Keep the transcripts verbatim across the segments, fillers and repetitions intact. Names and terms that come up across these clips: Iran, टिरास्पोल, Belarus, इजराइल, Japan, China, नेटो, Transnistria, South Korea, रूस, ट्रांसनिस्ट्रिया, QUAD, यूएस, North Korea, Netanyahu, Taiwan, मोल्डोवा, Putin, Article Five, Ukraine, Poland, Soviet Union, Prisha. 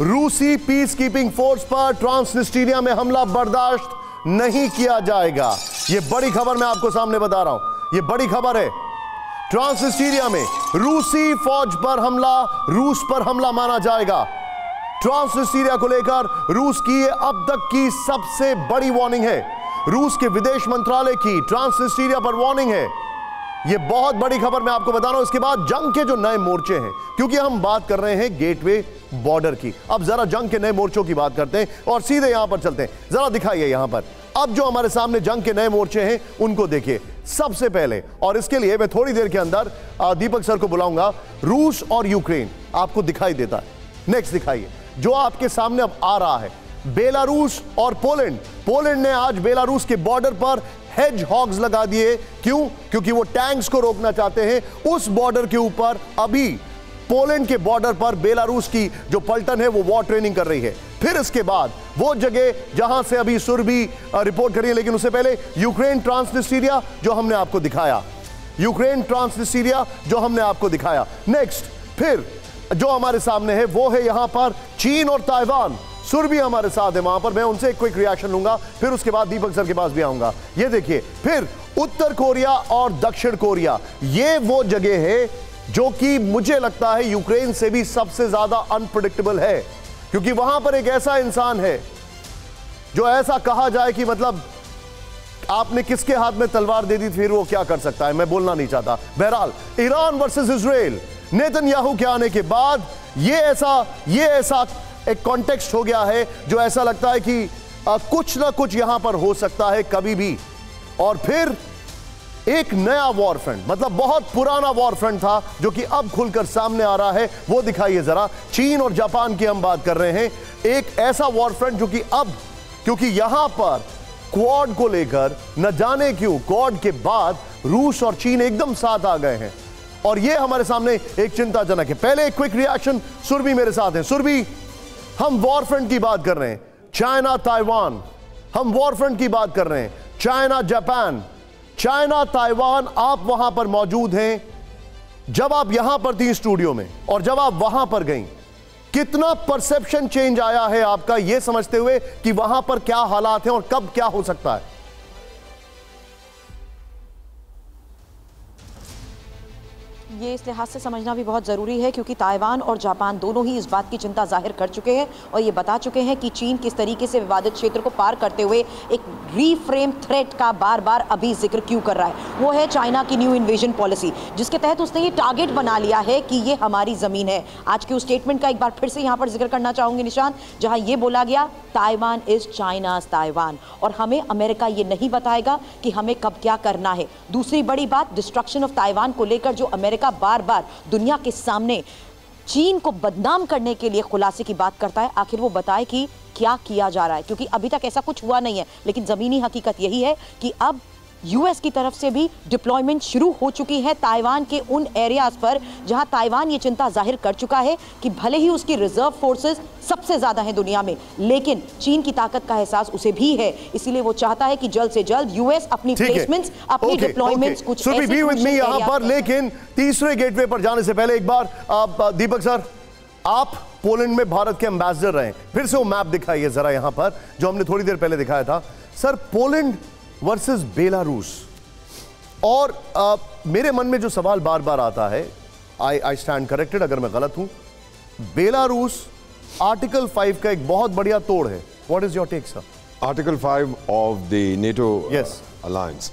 रूसी peace keeping force पर ट्रांसनिस्ट्रिया में हमला बर्दाश्त नहीं किया जाएगा। यह बड़ी खबर मैं आपको सामने बता रहा हूं, यह बड़ी खबर है। ट्रांसनिस्ट्रिया में रूसी फौज पर हमला, रूस पर हमला माना जाएगा। ट्रांसनिस्ट्रिया को लेकर रूस की अब तक की सबसे बड़ी वार्निंग है। रूस के विदेश मंत्रालय की ट्रांसनिस्ट्रिया पर वार्निंग है। यह बहुत बड़ी खबर मैं आपको बता रहा हूं। इसके बाद जंग के जो नए मोर्चे हैं, क्योंकि हम बात कर रहे हैं गेटवे बॉर्डर की, अब जरा जंग के नए मोर्चों की बात करते हैं और सीधे यहां पर चलते हैं। जरा दिखाइए यहां पर अब जो हमारे सामने जंग के नए मोर्चे हैं उनको देखिए सबसे पहले, और इसके लिए मैं थोड़ी देर के अंदर दीपक सर को बुलाऊंगा। रूस और यूक्रेन आपको दिखाई देता है, नेक्स्ट दिखाइए जो आपके सामने अब आ रहा है, बेलारूस और पोलैंड। पोलैंड ने आज बेलारूस के बॉर्डर पर हेज हॉग्स लगा दिए। क्यों? क्योंकि वो टैंक्स को रोकना चाहते हैं उस बॉर्डर के ऊपर। अभी पोलैंड के बॉर्डर पर बेलारूस की जो पलटन है वो वॉर ट्रेनिंग कर रही है। फिर इसके बाद वो जगह जहां से अभी सुरभि रिपोर्ट करी है, लेकिन उससे पहले यूक्रेन ट्रांसनिस्ट्रिया जो हमने आपको दिखाया, यूक्रेन ट्रांसनिस्ट्रिया जो हमने आपको दिखाया। नेक्स्ट फिर जो हमारे सामने है वो है यहां पर चीन और ताइवान। सुरभि हमारे साथ है वहां पर, मैं उनसे एक क्विक रिएक्शन लूंगा, फिर उसके बाद दीपक सर के पास भी आऊंगा। ये देखिए फिर उत्तर कोरिया और दक्षिण कोरिया। ये वो जगह है जो कि मुझे लगता है यूक्रेन से भी सबसे ज्यादा अनप्रेडिक्टेबल है, क्योंकि वहां पर एक ऐसा इंसान है जो ऐसा कहा जाए कि मतलब आपने किसके हाथ में तलवार दे दी फिर वो क्या कर सकता है, मैं बोलना नहीं चाहता। बहरहाल ईरान वर्सेस इजराइल, नेतन्याहू के आने के बाद ये ऐसा ये ऐसा एक कॉन्टेक्स्ट हो गया है जो ऐसा लगता है कि आ, कुछ ना कुछ यहां पर हो सकता है कभी भी। और फिर एक नया वॉरफ्रंट, मतलब बहुत पुराना वॉरफ्रंट था जो कि अब खुलकर सामने आ रहा है, वो दिखाइए जरा। चीन और जापान की हम बात कर रहे हैं, एक ऐसा वॉरफ्रंट जो कि अब, क्योंकि यहां पर क्वाड को लेकर न जाने क्यों क्वाड के बाद रूस और चीन एकदम साथ आ गए हैं, और ये हमारे सामने एक चिंताजनक है। पहले एक क्विक रिएक्शन, सुरभि मेरे साथ है। सुरभि, हम वॉरफ्रंट की बात कर रहे हैं, चाइना ताइवान, हम वॉरफ्रंट की बात कर रहे हैं, चाइना जापान, चाइना ताइवान। आप वहां पर मौजूद हैं, जब आप यहां पर थी स्टूडियो में और जब आप वहां पर गई, कितना परसेप्शन चेंज आया है आपका यह समझते हुए कि वहां पर क्या हालात हैं और कब क्या हो सकता है? ये इस लिहाज से समझना भी बहुत ज़रूरी है क्योंकि ताइवान और जापान दोनों ही इस बात की चिंता जाहिर कर चुके हैं और ये बता चुके हैं कि चीन किस तरीके से विवादित क्षेत्र को पार करते हुए एक रीफ्रेम थ्रेट का बार बार अभी जिक्र क्यों कर रहा है। वो है चाइना की न्यू इन्वेजन पॉलिसी, जिसके तहत उसने ये टारगेट बना लिया है कि ये हमारी ज़मीन है। आज के उस स्टेटमेंट का एक बार फिर से यहाँ पर जिक्र करना चाहूँगी निशान, जहाँ ये बोला गया ताइवान इज़ चाइनाज़ ताइवान, और हमें अमेरिका ये नहीं बताएगा कि हमें कब क्या करना है। दूसरी बड़ी बात, डिस्ट्रक्शन ऑफ ताइवान को लेकर जो अमेरिका बार बार दुनिया के सामने चीन को बदनाम करने के लिए खुलासे की बात करता है, आखिर वो बताए कि क्या किया जा रहा है, क्योंकि अभी तक ऐसा कुछ हुआ नहीं है। लेकिन जमीनी हकीकत यही है कि अब यूएस की तरफ से भी डिप्लॉयमेंट शुरू हो चुकी है ताइवान के उन एरियाज पर जहां ताइवान ये चिंता जाहिर कर चुका है कि भले ही उसकी रिजर्व फोर्सेस सबसे ज़्यादा हैं दुनिया में, लेकिन चीन की ताकत का एहसास उसे भी है, इसीलिए वो चाहता है कि जल्द से जल्द यूएस अपनी प्लेसमेंट्स, अपनी डिप्लॉयमेंट्स कुछ ऐसे भी यहां पर। लेकिन तीसरे गेटवे पर जाने से पहले एक बार आप दीपक सर, आप पोलैंड में भारत के एम्बेसडर रहे, फिर से वो मैप दिखाइए जरा यहाँ पर जो हमने थोड़ी देर पहले दिखाया था। सर, पोलैंड वर्सेस बेलारूस, और आ, मेरे मन में जो सवाल बार बार आता है, आई आई स्टैंड करेक्टेड अगर मैं गलत हूं, बेलारूस आर्टिकल फाइव का एक बहुत बढ़िया तोड़ है। What is your take sir? Article five of the नेटो alliance,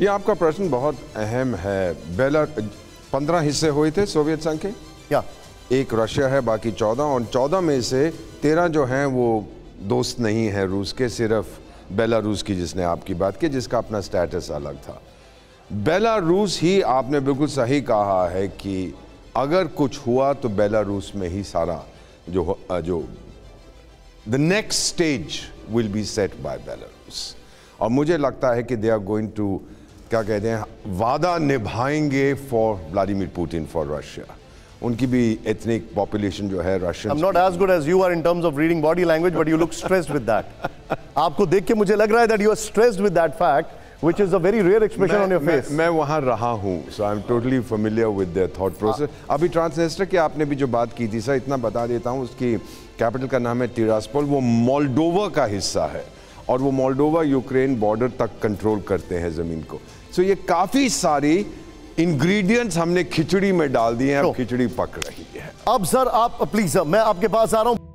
ये आपका प्रश्न बहुत अहम है। बेला पंद्रह हिस्से हुए थे सोवियत संघ के, या एक रशिया है, बाकी चौदह, और चौदह में से तेरह जो हैं वो दोस्त नहीं है रूस के, सिर्फ बेलारूस की, जिसने आपकी बात की, जिसका अपना स्टेटस अलग था। बेलारूस ही, आपने बिल्कुल सही कहा है कि अगर कुछ हुआ तो बेलारूस में ही सारा जो जो the next stage will be set by Belarus, और मुझे लगता है कि दे आर गोइंग टू, क्या कहते हैं, वादा निभाएंगे for Vladimir Putin, for Russia. उनकी भी एथनिक पॉपुलेशन जो है Russian. I'm not as good as you are in terms of reading body language, but you look stressed with that. आपको देख के मुझे लग रहा है that you are stressed with that fact, which is a very rare expression on your face. मैं वहाँ रहा हूँ, so I'm totally familiar with their thought process. अभी ट्रांसनेस्टर की आपने भी जो बात की थी सर, इतना बता देता हूँ उसकी कैपिटल का नाम है टिरास्पोल, वो मोल्डोवा का हिस्सा है और वो मोल्डोवा यूक्रेन बॉर्डर तक कंट्रोल करते हैं ज़मीन को। सो so ये काफ़ी सारी इंग्रेडिएंट्स हमने खिचड़ी में डाल दिए हैं, खिचड़ी पक रही है। अब सर आप प्लीज़, मैं आपके पास आ रहा हूँ।